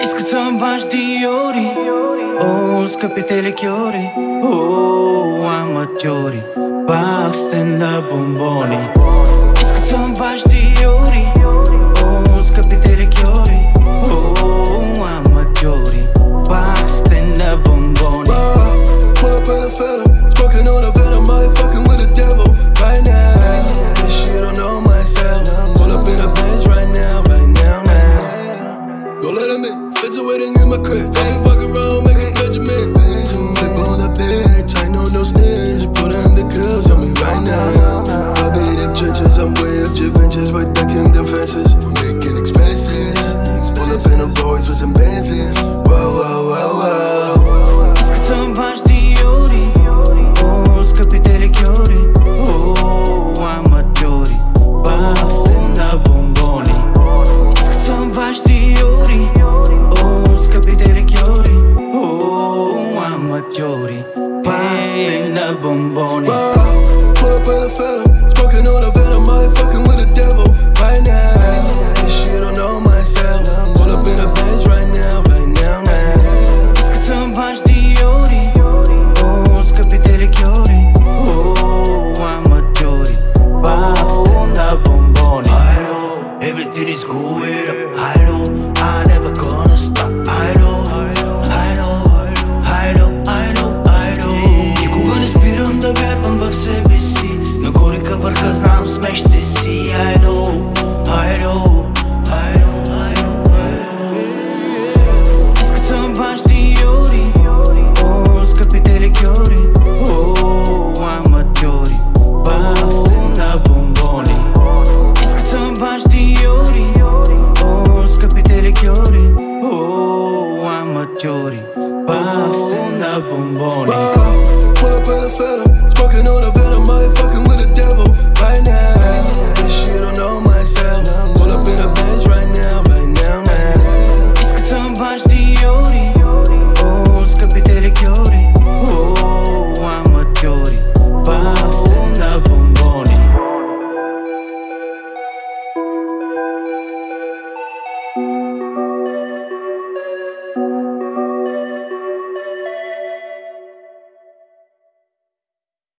Iskrcam baš diori, o skъпи телекьори, о аматьори, пак сте на бомбони. Искам баш диори, о скъпи телекьори, о аматьори, пак сте на бомбони. Smoking on a venom, motherfucking with the devil right now. This shit don't know my style. Pull up in the Benz right now, right now, man. Don't let him in, fits away and get my crib. Don't fuck around, make him judgment. Flip on the bitch, I know no snitch. Put him the curls on me right now. I be the trenches, I'm way up your benches. We're ducking them fences, we're making expenses. Pull up in the boys with some Benzes. Wow, wow, wow, wow. Искам баш диори. Скъпи телекьори, о, аматьори, пак сте на бомбони. Искам баш диори, о, скъпи телекьори, о, аматьори, пак сте на бомбони. Pull up in a fella, smoking on a venom, motherfucking with the devil right now. This shit don't know my style. Pull up in a Benz right now, right now, man. Искам баш диори, о, скъпи телекьори. Everything is going up. I know I never gonna stop. I know, I know, I know, I know, I know. Никога не спирам да вярвам в себе си. На горека върха знам смеште си. I know, I know, I know, I know. Искам баш диори, о, скъпи телекьори, о, аматьори, пак сте на бомбони. Искам баш диори, о, скъпи телекьори, о, аматьори, пак сте на бомбони.